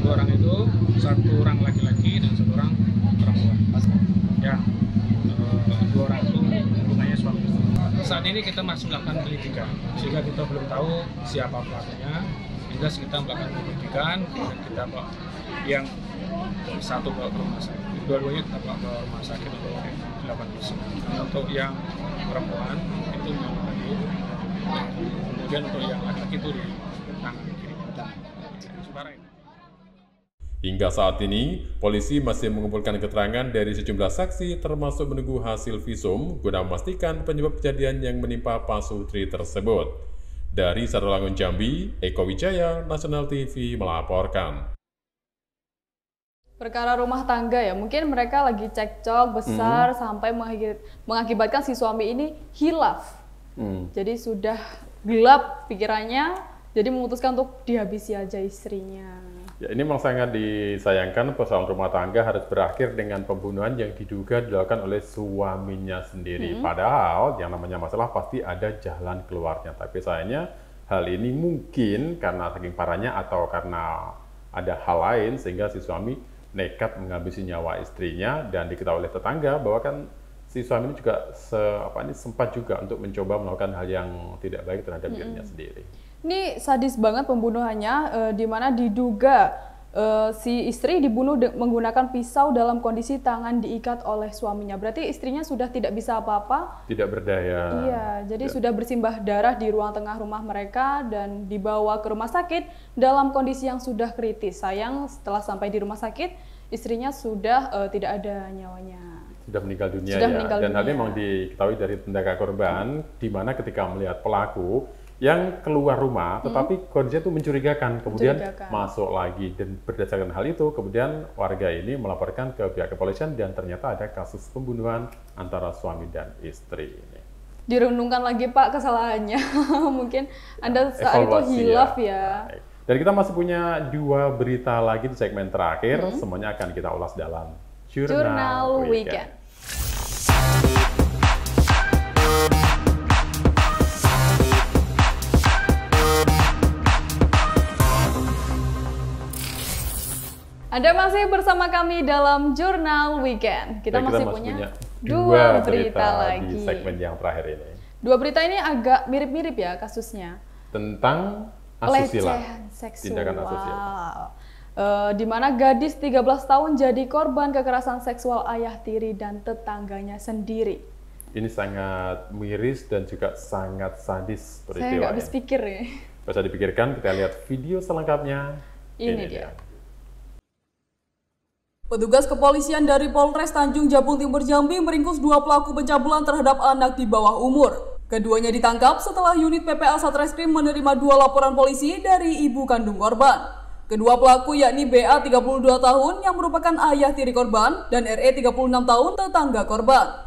Dua orang itu, satu orang laki-laki dan satu orang perempuan. Ya, dua orang itu rupanya suami. Saat ini kita masih melakukan penyelidikan, sehingga kita belum tahu siapa pelakunya. Sehingga kita melakukan penyelidikan, kemudian kita bawa yang satu bawa ke rumah sakit, dua-duanya kita bawa ke rumah sakit untuk dilakukan visum. Untuk yang perempuan itu memang lagi, kemudian untuk yang laki-laki itu di tangan kiri. Hingga saat ini, polisi masih mengumpulkan keterangan dari sejumlah saksi termasuk menunggu hasil visum guna memastikan penyebab kejadian yang menimpa Pak Sutri tersebut. Dari Sarolangun, Jambi, Eko Wijaya, National T V melaporkan. Perkara rumah tangga ya, mungkin mereka lagi cekcok besar hmm. sampai mengakibatkan si suami ini hilaf. Hmm. Jadi sudah gelap pikirannya, jadi memutuskan untuk dihabisi aja istrinya. Ya, ini memang sangat disayangkan, persoalan rumah tangga harus berakhir dengan pembunuhan yang diduga dilakukan oleh suaminya sendiri. Hmm. Padahal yang namanya masalah pasti ada jalan keluarnya. Tapi sayangnya hal ini mungkin karena saking parahnya atau karena ada hal lain sehingga si suami nekat menghabisi nyawa istrinya, dan diketahui oleh tetangga bahwa kan si suami ini juga se, apa, ini sempat juga untuk mencoba melakukan hal yang tidak baik terhadap hmm. dirinya sendiri. Ini sadis banget pembunuhannya, eh, di mana diduga uh, si istri dibunuh menggunakan pisau dalam kondisi tangan diikat oleh suaminya. Berarti istrinya sudah tidak bisa apa-apa. Tidak berdaya. Iya, jadi ya. Sudah bersimbah darah di ruang tengah rumah mereka dan dibawa ke rumah sakit dalam kondisi yang sudah kritis. Sayang, setelah sampai di rumah sakit, istrinya sudah uh, tidak ada nyawanya. Sudah meninggal dunia sudah ya. Meninggal Dan dunia. Hal ini memang diketahui dari tendaka korban, hmm. di mana ketika melihat pelaku yang keluar rumah, tetapi hmm. kondisinya itu mencurigakan, kemudian mencurigakan. masuk lagi. Dan berdasarkan hal itu, kemudian warga ini melaporkan ke pihak kepolisian dan ternyata ada kasus pembunuhan antara suami dan istri. Direnungkan lagi Pak kesalahannya, mungkin Anda saat Evaluasi itu hilaf ya. ya. Dan kita masih punya dua berita lagi di segmen terakhir, hmm. semuanya akan kita ulas dalam Jurnal Weekend. Weekend. Anda masih bersama kami dalam Jurnal Weekend. Kita, ya, kita masih, masih punya, punya dua berita, berita lagi di segmen yang terakhir ini. Dua berita ini agak mirip-mirip ya kasusnya. Tentang pelecehan seksual, uh, di mana gadis tiga belas tahun jadi korban kekerasan seksual ayah tiri dan tetangganya sendiri. Ini sangat miris dan juga sangat sadis. Saya nggak habis pikir ya. Bisa dipikirkan, kita lihat video selengkapnya. Ini, ini dia. dia. Petugas kepolisian dari Polres Tanjung Jabung Timur Jambi meringkus dua pelaku pencabulan terhadap anak di bawah umur. Keduanya ditangkap setelah unit P P A Satreskrim menerima dua laporan polisi dari ibu kandung korban. Kedua pelaku yakni B A tiga puluh dua tahun yang merupakan ayah tiri korban dan R E tiga puluh enam tahun tetangga korban.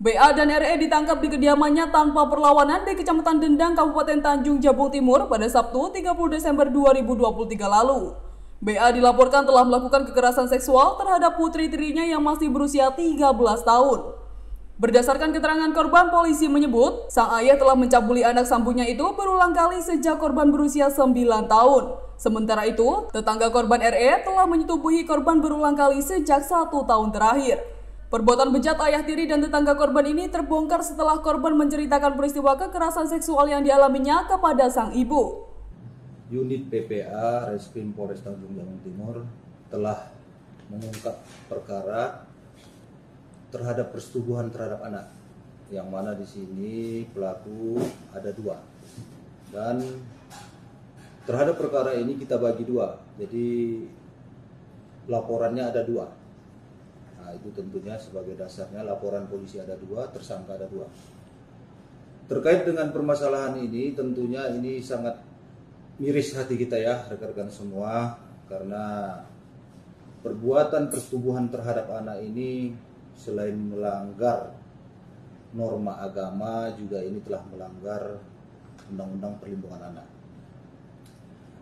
B A dan R E ditangkap di kediamannya tanpa perlawanan di Kecamatan Dendang, Kabupaten Tanjung Jabung Timur pada Sabtu tiga puluh Desember dua ribu dua puluh tiga lalu. B A dilaporkan telah melakukan kekerasan seksual terhadap putri tirinya yang masih berusia tiga belas tahun. Berdasarkan keterangan korban, polisi menyebut sang ayah telah mencabuli anak sambungnya itu berulang kali sejak korban berusia sembilan tahun. Sementara itu, tetangga korban R E telah menyetubuhi korban berulang kali sejak satu tahun terakhir. Perbuatan bejat ayah tiri dan tetangga korban ini terbongkar setelah korban menceritakan peristiwa kekerasan seksual yang dialaminya kepada sang ibu. Unit P P A Reskrim Polres Tanjung Jabung Timur telah mengungkap perkara terhadap persetubuhan terhadap anak, yang mana di sini pelaku ada dua, dan terhadap perkara ini kita bagi dua, jadi laporannya ada dua. Nah, itu tentunya sebagai dasarnya laporan polisi ada dua, tersangka ada dua. Terkait dengan permasalahan ini, tentunya ini sangat miris hati kita ya rekan-rekan semua, karena perbuatan persetubuhan terhadap anak ini selain melanggar norma agama, juga ini telah melanggar Undang-Undang Perlindungan Anak.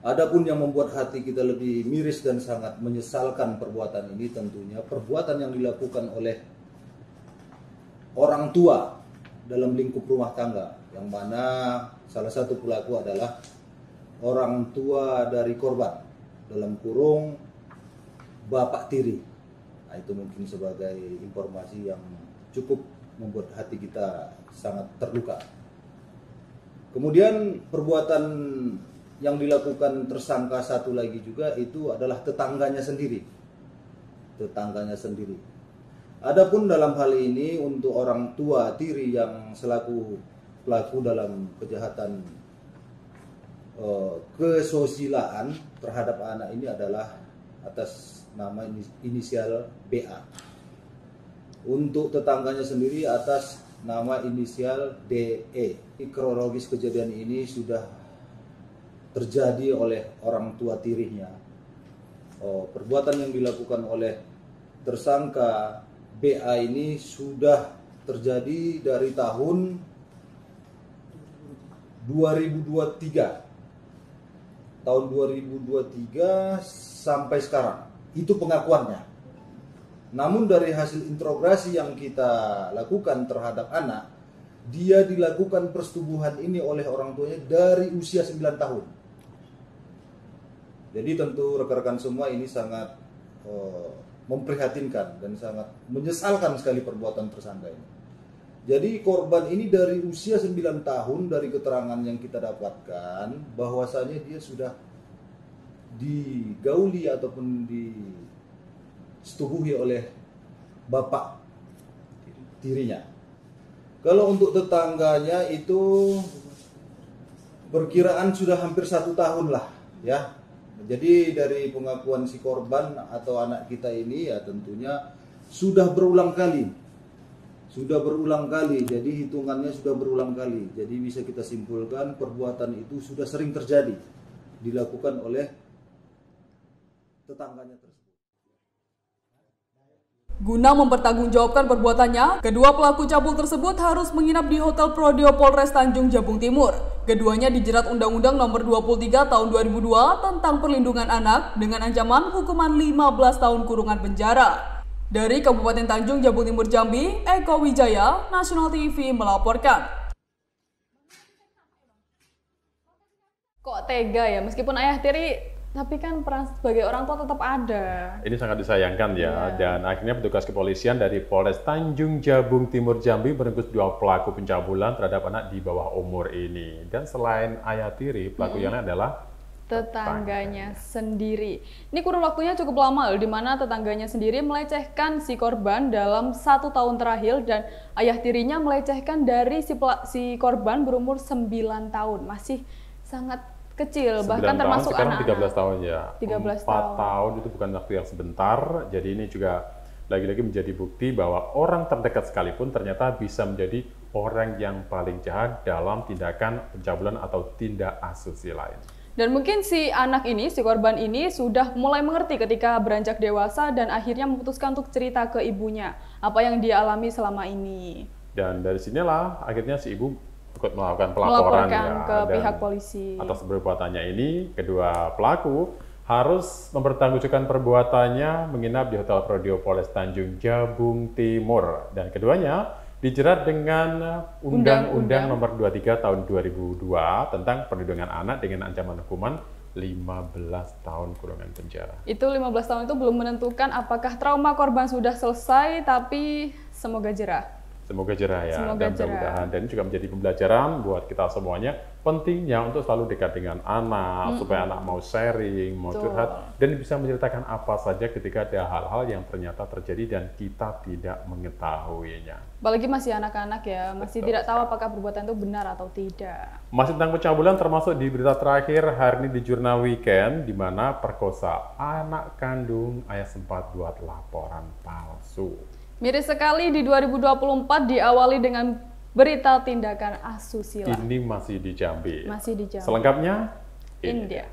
Adapun yang membuat hati kita lebih miris dan sangat menyesalkan perbuatan ini, tentunya perbuatan yang dilakukan oleh orang tua dalam lingkup rumah tangga, yang mana salah satu pelaku adalah orang tua dari korban, dalam kurung bapak tiri. Nah, itu mungkin sebagai informasi yang cukup membuat hati kita sangat terluka. Kemudian perbuatan yang dilakukan tersangka satu lagi juga itu adalah tetangganya sendiri. Tetangganya sendiri. Adapun dalam hal ini untuk orang tua tiri yang selaku pelaku dalam kejahatan eh, kesosilaan terhadap anak ini adalah atas nama inisial B A. Untuk tetangganya sendiri atas nama inisial D E. Kronologis kejadian ini sudah terjadi oleh orang tua tirinya. Oh, perbuatan yang dilakukan oleh tersangka B A ini sudah terjadi dari tahun dua ribu dua puluh tiga. Tahun dua ribu dua puluh tiga sampai sekarang, itu pengakuannya. Namun dari hasil interogasi yang kita lakukan terhadap anak, dia dilakukan persetubuhan ini oleh orang tuanya dari usia sembilan tahun. Jadi tentu rekan-rekan semua ini sangat uh, memprihatinkan dan sangat menyesalkan sekali perbuatan tersangka ini. Jadi korban ini dari usia sembilan tahun, dari keterangan yang kita dapatkan bahwasanya dia sudah digauli ataupun disetubuhi oleh bapak tirinya. Kalau untuk tetangganya itu perkiraan sudah hampir satu tahun lah ya. Jadi dari pengakuan si korban atau anak kita ini ya tentunya sudah berulang kali, sudah berulang kali. Jadi hitungannya sudah berulang kali. Jadi bisa kita simpulkan perbuatan itu sudah sering terjadi, dilakukan oleh tetangganya tersebut. Guna mempertanggungjawabkan perbuatannya, kedua pelaku cabul tersebut harus menginap di Hotel Prodeo Polres Tanjung Jabung Timur. Keduanya dijerat Undang-Undang Nomor dua puluh tiga Tahun dua ribu dua tentang Perlindungan Anak dengan ancaman hukuman lima belas tahun kurungan penjara. Dari Kabupaten Tanjung Jabung Timur Jambi, Eko Wijaya, National T V melaporkan. Kok tega ya, meskipun ayah tiri, tapi kan peran sebagai orang tua tetap ada. Ini sangat disayangkan ya. Yeah. Dan akhirnya petugas kepolisian dari Polres Tanjung Jabung Timur Jambi meringkus dua pelaku pencabulan terhadap anak di bawah umur ini. Dan selain ayah tiri, pelaku mm-hmm. yang lain adalah tetangganya, tetangganya sendiri. Ini kurun waktunya cukup lama loh, di mana tetangganya sendiri melecehkan si korban dalam satu tahun terakhir dan ayah tirinya melecehkan dari si, si korban berumur sembilan tahun. Masih sangat kecil, bahkan termasuk anak-anak. Sekarang tiga belas tahun ya, empat tahun itu bukan waktu yang sebentar. Jadi ini juga lagi-lagi menjadi bukti bahwa orang terdekat sekalipun ternyata bisa menjadi orang yang paling jahat dalam tindakan pencabulan atau tindak asusila lain. Dan mungkin si anak ini, si korban ini sudah mulai mengerti ketika beranjak dewasa dan akhirnya memutuskan untuk cerita ke ibunya apa yang dia alami selama ini. Dan dari sinilah akhirnya si ibu ikut melakukan pelaporan ya, ke pihak polisi. Atas perbuatannya ini, kedua pelaku harus mempertanggungjawabkan perbuatannya menginap di Hotel Prodeo Polres Tanjung Jabung Timur. Dan keduanya dijerat dengan Undang-Undang Nomor dua puluh tiga Tahun dua ribu dua tentang Perlindungan Anak dengan ancaman hukuman lima belas tahun kurungan penjara. Itu lima belas tahun itu belum menentukan apakah trauma korban sudah selesai, tapi semoga jerah. Semoga jerah ya, Semoga dan mudah-mudahan dan juga menjadi pembelajaran buat kita semuanya. Pentingnya untuk selalu dekat dengan anak, mm-hmm. supaya anak mau sharing, mau Tuh. curhat, dan bisa menceritakan apa saja ketika ada hal-hal yang ternyata terjadi dan kita tidak mengetahuinya. Apalagi masih anak-anak ya, masih Betul. tidak tahu apakah perbuatan itu benar atau tidak. Masih tentang pencabulan, termasuk di berita terakhir hari ini di Jurnal Weekend, di mana perkosa anak kandung ayah sempat buat laporan palsu. Miris sekali di dua ribu dua puluh empat diawali dengan berita tindakan asusila. Ini masih di Jambi. Masih di Jambi. Selengkapnya, ini dia.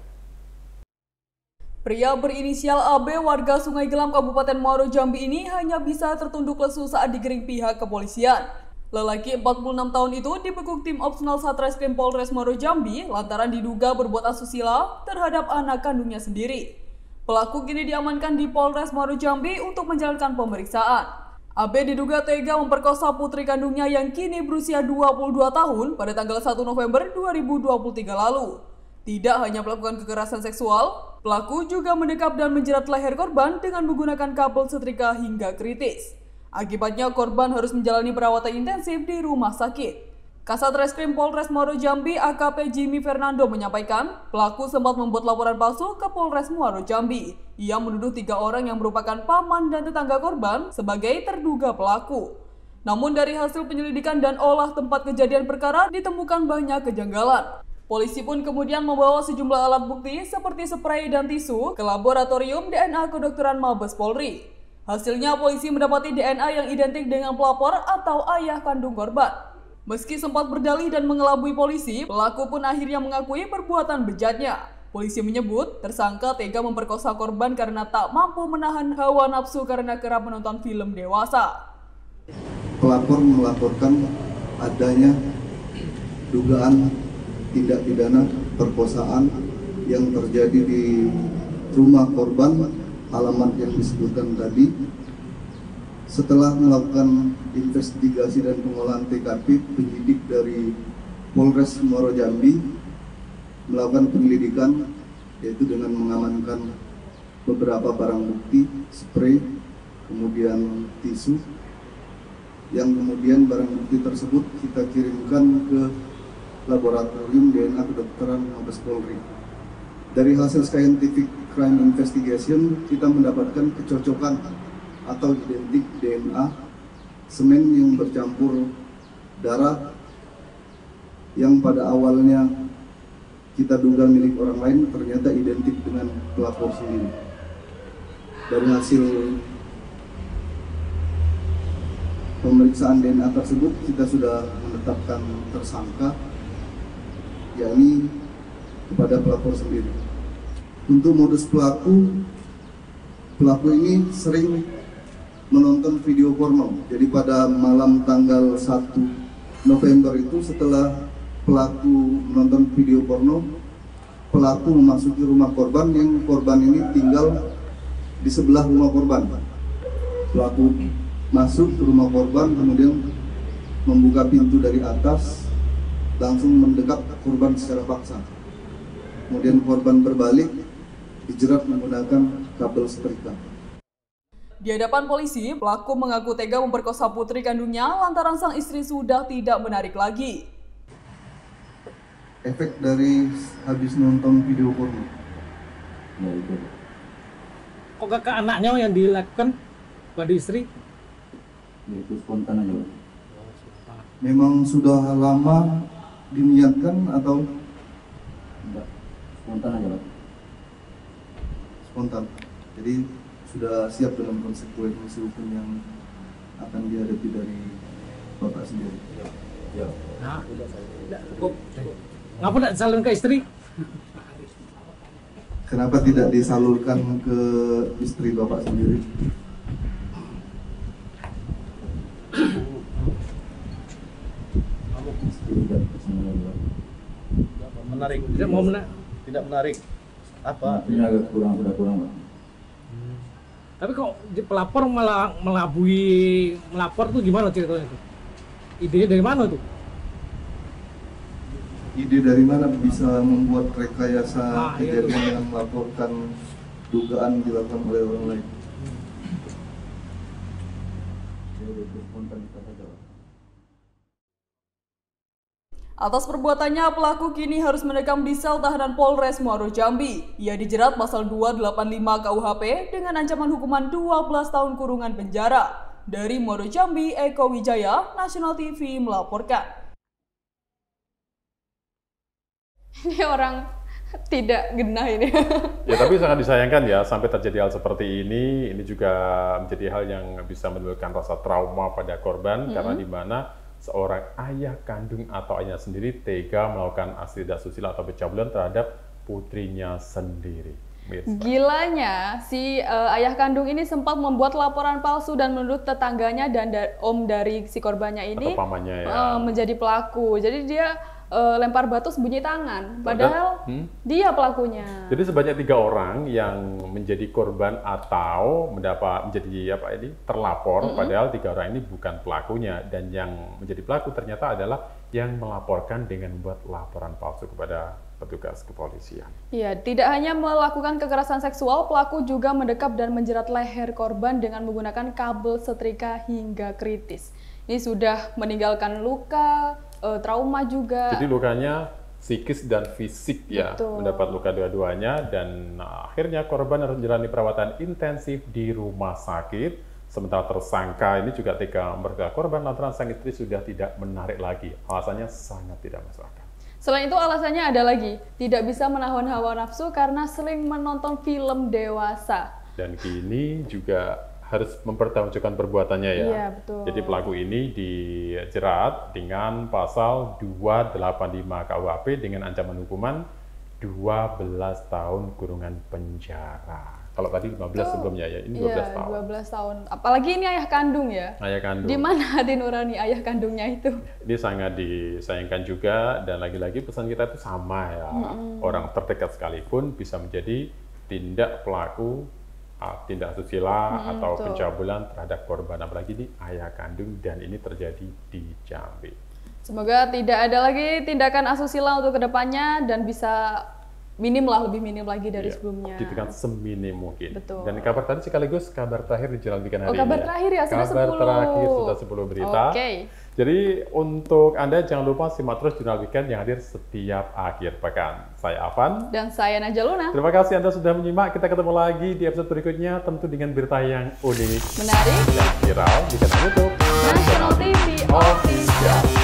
Pria berinisial A B warga Sungai Gelam Kabupaten Muaro Jambi ini hanya bisa tertunduk lesu saat digering pihak kepolisian. Lelaki empat puluh enam tahun itu dibekuk tim opsional Satreskrim Polres Muaro Jambi lantaran diduga berbuat asusila terhadap anak kandungnya sendiri. Pelaku kini diamankan di Polres Muaro Jambi untuk menjalankan pemeriksaan. A B diduga tega memperkosa putri kandungnya yang kini berusia dua puluh dua tahun pada tanggal satu November dua ribu dua puluh tiga lalu. Tidak hanya melakukan kekerasan seksual, pelaku juga mendekap dan menjerat leher korban dengan menggunakan kabel setrika hingga kritis. Akibatnya korban harus menjalani perawatan intensif di rumah sakit. Kasat Reskrim Polres Muaro Jambi A K P Jimmy Fernando menyampaikan, pelaku sempat membuat laporan palsu ke Polres Muaro Jambi. Ia menuduh tiga orang yang merupakan paman dan tetangga korban sebagai terduga pelaku. Namun dari hasil penyelidikan dan olah tempat kejadian perkara ditemukan banyak kejanggalan. Polisi pun kemudian membawa sejumlah alat bukti seperti spray dan tisu ke laboratorium D N A kedokteran Mabes Polri. Hasilnya polisi mendapati D N A yang identik dengan pelapor atau ayah kandung korban. Meski sempat berdalih dan mengelabui polisi, pelaku pun akhirnya mengakui perbuatan bejatnya. Polisi menyebut, tersangka tega memperkosa korban karena tak mampu menahan hawa nafsu karena kerap menonton film dewasa. Pelapor melaporkan adanya dugaan tindak pidana perkosaan yang terjadi di rumah korban, alamat yang disebutkan tadi. Setelah melakukan investigasi dan pengolahan T K P, penyidik dari Polres Muaro Jambi melakukan penyelidikan yaitu dengan mengamankan beberapa barang bukti, spray, kemudian tisu, yang kemudian barang bukti tersebut kita kirimkan ke laboratorium D N A kedokteran Mabes Polri. Dari hasil scientific crime investigation, kita mendapatkan kecocokan atau identik D N A semen yang bercampur darah yang pada awalnya kita duga milik orang lain ternyata identik dengan pelapor sendiri. Dari hasil pemeriksaan D N A tersebut, kita sudah menetapkan tersangka, yakni kepada pelapor sendiri. Untuk modus pelaku, pelaku ini sering menonton video porno. Jadi pada malam tanggal satu November itu, setelah pelaku menonton video porno, pelaku memasuki rumah korban yang korban ini tinggal di sebelah rumah korban. Pelaku masuk ke rumah korban, kemudian membuka pintu dari atas, langsung mendekap korban secara paksa. Kemudian korban berbalik, dijerat menggunakan kabel setrika. Di hadapan polisi, pelaku mengaku tega memperkosa putri kandungnya lantaran sang istri sudah tidak menarik lagi. Efek dari habis nonton video porno. Nah, itu. Kok kakak anaknya yang dilakukan pada istri? Ya, itu spontan aja. Memang sudah lama diniatkan atau? Enggak, spontan aja, Pak. Spontan. Jadi sudah siap dalam konsekuensi hukum yang akan dihadapi dari bapak sendiri. Ya. Nah, cukup. Kenapa tidak disalurkan ke istri? Kenapa tidak disalurkan ke istri bapak sendiri? Menarik. Tidak mau menarik. Tidak menarik. Apa? Ini agak kurang, sudah kurang, Pak. Hmm. Tapi kok pelapor malah melabui melapor tuh gimana ceritanya itu? Idenya dari mana tuh? Ide dari mana bisa membuat rekayasa nah, kejadian iya yang melaporkan dugaan dilakukan oleh orang lain? Atas perbuatannya, pelaku kini harus mendekam di sel tahanan Polres Muaro Jambi. Ia dijerat pasal dua ratus delapan puluh lima K U H P dengan ancaman hukuman dua belas tahun kurungan penjara. Dari Muaro Jambi, Eko Wijaya, National T V melaporkan. Ini orang tidak genah ini. Ya, tapi sangat disayangkan ya sampai terjadi hal seperti ini. Ini juga menjadi hal yang bisa menimbulkan rasa trauma pada korban, mm-hmm. karena di mana seorang ayah kandung atau ayahnya sendiri tega melakukan aksi dasusila atau pencabulan terhadap putrinya sendiri. Mirsa. Gilanya, si uh, ayah kandung ini sempat membuat laporan palsu dan menurut tetangganya dan da om dari si korbannya ini pamannya, ya. uh, menjadi pelaku. Jadi dia Uh, lempar batu sembunyi tangan, padahal hmm? dia pelakunya. Jadi sebanyak tiga orang yang menjadi korban atau mendapat menjadi apa ini terlapor, mm-hmm. padahal tiga orang ini bukan pelakunya dan yang menjadi pelaku ternyata adalah yang melaporkan dengan membuat laporan palsu kepada petugas kepolisian. Iya, tidak hanya melakukan kekerasan seksual, pelaku juga mendekap dan menjerat leher korban dengan menggunakan kabel setrika hingga kritis. Ini sudah meninggalkan luka. Trauma juga. Jadi lukanya psikis dan fisik ya, betul. Mendapat luka dua-duanya dan akhirnya korban harus menjalani perawatan intensif di rumah sakit. Sementara tersangka ini juga tega memperkosa korban lantaran sang istri sudah tidak menarik lagi. Alasannya sangat tidak masuk akal. Selain itu alasannya ada lagi, tidak bisa menahan hawa nafsu karena sering menonton film dewasa. Dan kini juga harus mempertanggungjawabkan perbuatannya ya. Iya, betul. Jadi pelaku ini dijerat dengan pasal dua ratus delapan puluh lima K U H P dengan ancaman hukuman dua belas tahun kurungan penjara. Kalau tadi lima belas oh, sebelumnya ya, ini dua belas iya, tahun. dua belas tahun. Apalagi ini ayah kandung ya. Ayah kandung. Di mana hati nurani ayah kandungnya itu? Ini sangat disayangkan juga dan lagi-lagi pesan kita itu sama ya. Mm-hmm. Orang terdekat sekalipun bisa menjadi tindak pelaku tindak asusila hmm, atau betul. pencabulan terhadap korban, apalagi di ayah kandung dan ini terjadi di Jambi. Semoga tidak ada lagi tindakan asusila untuk kedepannya dan bisa minim lah, lebih minim lagi dari ya, sebelumnya. Ditekan seminim mungkin. Betul. Dan kabar tadi sekaligus kabar terakhir di Jurnal Weekend hari oh, kabar ini. Terakhir ya, sudah kabar sepuluh. Terakhir sudah sepuluh berita. Okay. Jadi untuk Anda jangan lupa simak terus Jurnal Weekend yang hadir setiap akhir pekan. Saya Avan. Dan saya Naja Luna. Terima kasih Anda sudah menyimak. Kita ketemu lagi di episode berikutnya, tentu dengan berita yang unik, menarik, dan viral di channel YouTube National T V Official.